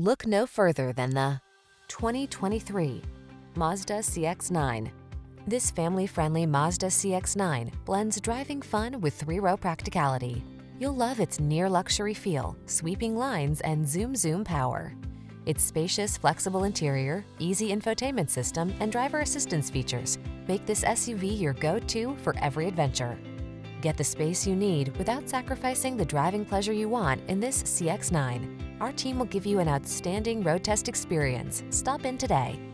Look no further than the 2023 Mazda CX-9. This family-friendly Mazda CX-9 blends driving fun with three-row practicality. You'll love its near-luxury feel, sweeping lines, and zoom-zoom power. Its spacious, flexible interior, easy infotainment system, and driver assistance features make this SUV your go-to for every adventure. Get the space you need without sacrificing the driving pleasure you want in this CX-9. Our team will give you an outstanding road test experience. Stop in today.